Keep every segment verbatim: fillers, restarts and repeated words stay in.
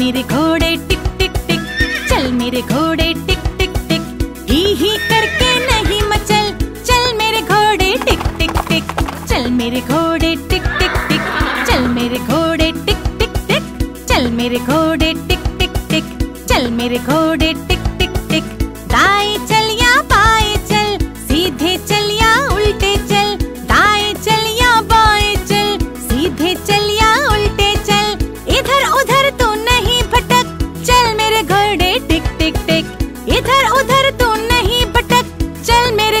मेरे घोड़े टिक टिक टिक, चल मेरे घोड़े टिक टिक टिक, ही ही करके नहीं मचल, चल मेरे घोड़े टिक टिक टिक, चल मेरे घोड़े टिक टिक टिक, चल मेरे घोड़े टिक टिक टिक, चल मेरे घोड़े टिक टिक टिक, चल मेरे घोड़े टिक टिक टिक। दाएं चल या बाएं चल, सीधे चल या उल्टे चल, दाएं चल या बाएं चल, सीधे चल या उल्टे चल, इधर उधर तू नहीं भटक, चल मेरे घोड़े टिक टिक टिक, इधर उधर तू नहीं भटक, चल मेरे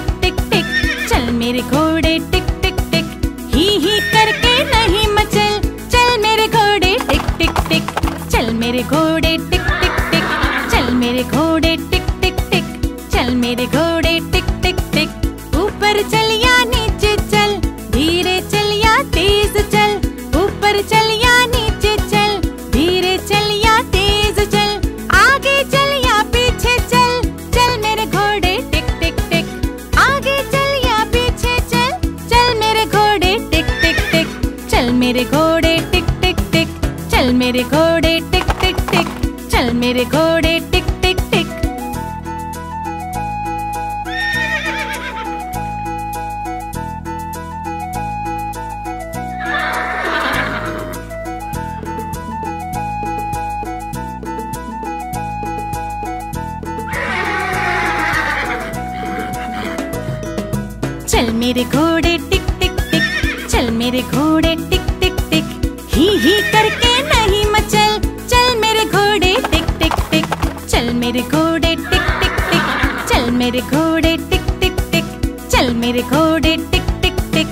टिक टिक, चल मेरे घोड़े टिक टिक टिक, ही ही करके नहीं मचल, चल मेरे घोड़े टिक टिक टिक, चल मेरे घोड़े टिक टिक टिक, चल मेरे घोड़े टिक टिक टिक, चल मेरे घोड़े टिक टिक टिक। ऊपर चल या नीचे चल, धीरे चल या तेज चल, ऊपर चल या नीचे चल, धीरे चल या तेज चल, आगे चल या पीछे चल, चल मेरे घोड़े मेरे घोड़े टिक टिक टिक, चल मेरे घोड़े टिक टिक टिक, चल मेरे घोड़े टिक टिक टिक। चल मेरे घोड़े टिक टिक टिक, चल मेरे घोड़े टिक टिक टिक, ही ही करके नहीं मचल, चल मेरे घोड़े टिक टिक टिक, चल मेरे घोड़े टिक टिक टिक, चल मेरे घोड़े टिक टिक टिक, चल मेरे घोड़े टिक टिक टिक।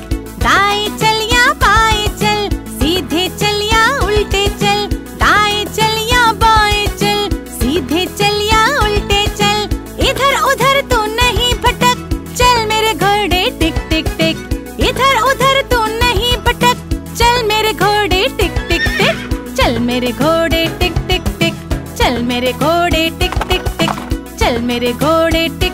दाएं चल या बाएं चल, सीधे चल या उल्टे चल, दाएं चल या बाएं चल, सीधे चल या उल्टे चल, इधर उधर तू नहीं भटक, चल मेरे घोड़े टिक टिक टिक, इधर उधर तू नहीं भटक, चल मेरे घोड़े टिक टिक टिक, चल मेरे घोड़े टिक टिक टिक, चल मेरे घोड़े टिक टिक टिक, चल मेरे घोड़े टिक टिक टिक।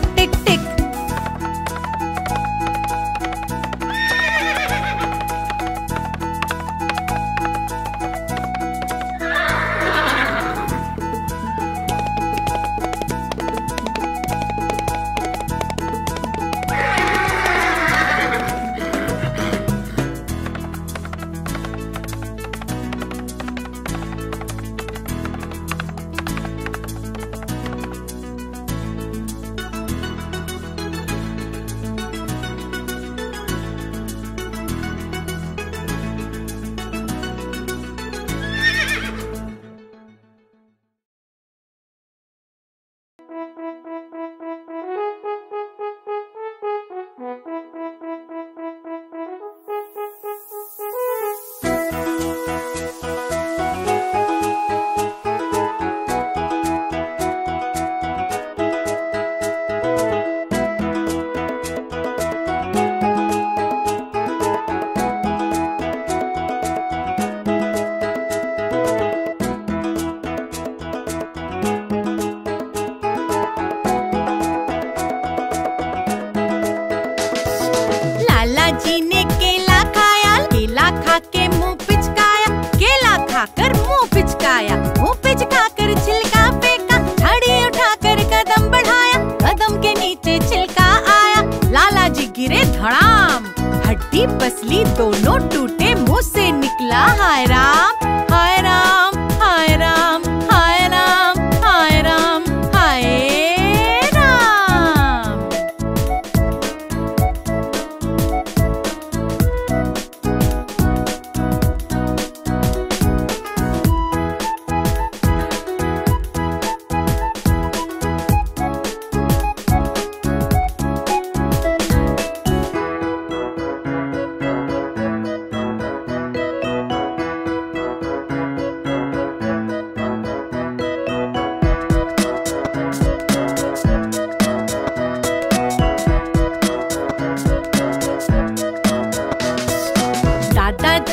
पसली दोनों टूटे, मुँह से निकला हाय राम हाय राम हाय राम हाय राम हाय राम हाय राम।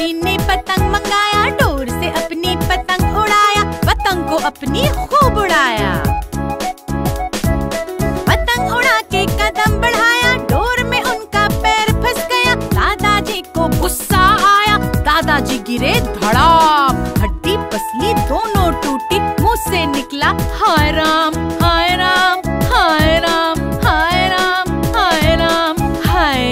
किसी ने पतंग मंगाया, डोर से अपनी पतंग उड़ाया, पतंग को अपनी खूब उड़ाया। पतंग उड़ा के कदम बढ़ाया, डोर में उनका पैर फंस गया। दादाजी को गुस्सा आया, दादाजी गिरे धड़ाम। हड्डी पसली दोनों टूटी, मुंह से निकला हाय राम हाय राम हाय राम हाय राम हाय राम हाय राम।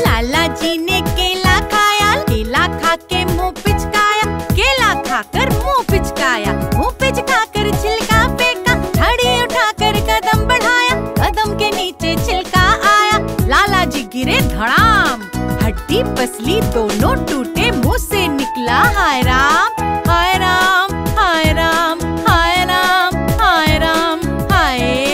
लालाजी ने केला खाया, केला खा के मुँह पिचकाया, केला खाकर मुँह पिचकाया, मुँह पिचका कर छिलका फेंका। छड़ी उठाकर कदम बढ़ाया, कदम के नीचे छिलका आया। लालाजी गिरे धड़ाम। हड्डी पसली दोनों टूटे, मुँह से निकला हाय राम हाय राम हाय राम हाय राम हाय राम हाय।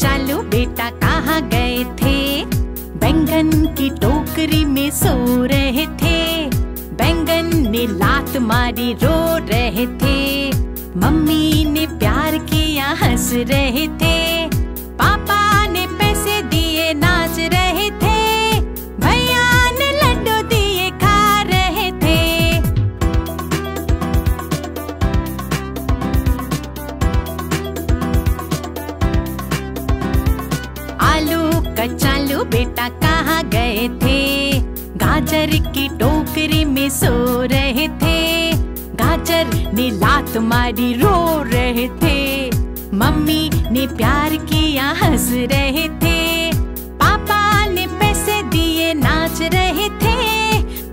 चालू बेटा कहाँ गए थे? बैंगन की टोकरी में सो रहे थे। बैंगन ने लात मारी, रो रहे थे। मम्मी ने प्यार किया, हंस रहे थे। पापा ने पैसे दिए, नाच रहे थे। भैया ने लड्डू दिए, खा रहे थे। कचालू बेटा कहाँ गए थे? गाजर की टोकरी में सो रहे थे। गाजर ने लात मारी, रो रहे थे। मम्मी ने प्यार किया, हंस रहे थे। पापा ने पैसे दिए, नाच रहे थे।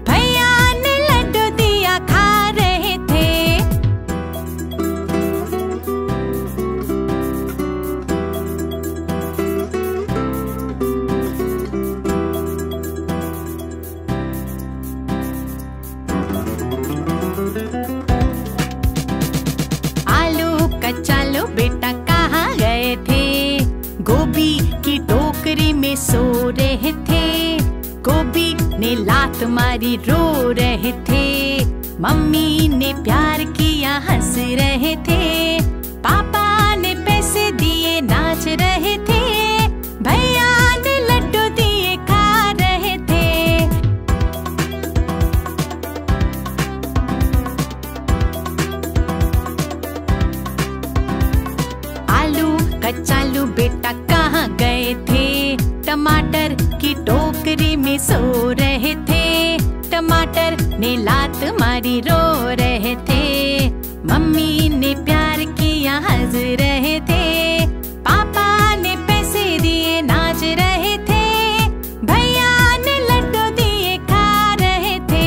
भैया ने लड्डू दिया, खा रहे थे। कचालू बेटा कहाँ गए थे? गोभी की टोकरी में सो रहे थे। गोभी ने लात मारी, रो रहे थे। मम्मी ने प्यार किया, हंस रहे थे। पापा ने पैसे दिए, नाच रहे थे। भैया ने लड्डू दिए, खा रहे थे। कचालू बेटा कहाँ गए थे? टमाटर की टोकरी में सो रहे थे। टमाटर ने लात मारी, रो रहे थे। मम्मी ने प्यार किया, हंस रहे थे। पापा ने पैसे दिए, नाच रहे थे। भैया ने लड्डू दिए, खा रहे थे।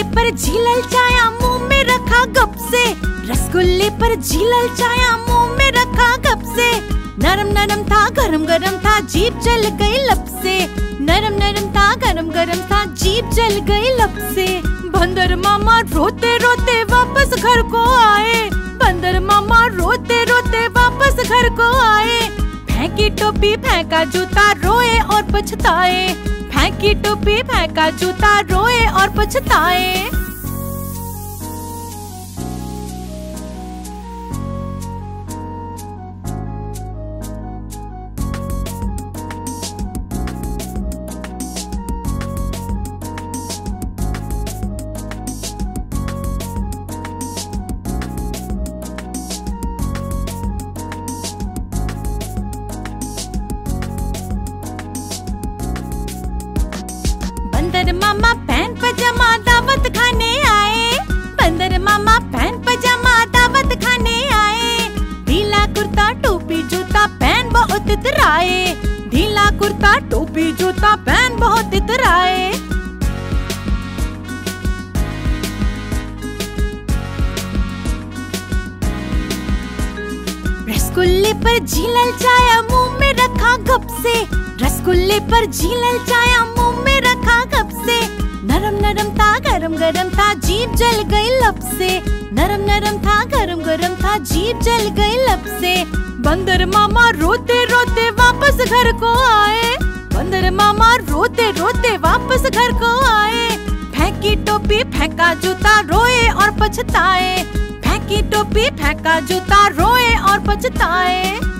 रसगुल्ले पर झीलल छाया मुंह में रखा गप से, रसगुल्ले पर झीलल छाया मुंह में रखा गप से। नरम नरम था गरम गरम था जीभ जल गई लब से, नरम नरम था गरम गरम था जीभ जल गई लब से। बंदर मामा रोते रोते वापस घर को आए, बंदर मामा रोते रोते वापस घर को आए। फेंकी टोपी फेंका जूता रोए और पछताए, फेंकी टोपी फेंका जूता रोए और पछताए। बंदर मामा पैंट पजामा दावत खाने आए, बंदर मामा पैंट पजामा दावत खाने आए। ढीला कुर्ता टोपी जूता पहन बहुत इतराए, ढीला कुर्ता टोपी जूता पहन बहुत इतराए। रसगुल्ले पर झीलल छाया मुंह में रखा गप से, रसगुल्ले पर झीलल छाया मुंह में रखा गप से। नरम नरम था गरम गरम था जीभ जल गई लब से, नरम नरम था गरम गरम था जीभ जल गई लब से। बंदर मामा रोते रोते वापस घर को आए, बंदर मामा रोते रोते वापस घर को आए। फेंकी टोपी फेंका जूता रोए और पछताए, फेंकी टोपी फेंका जूता रोए और पछताए।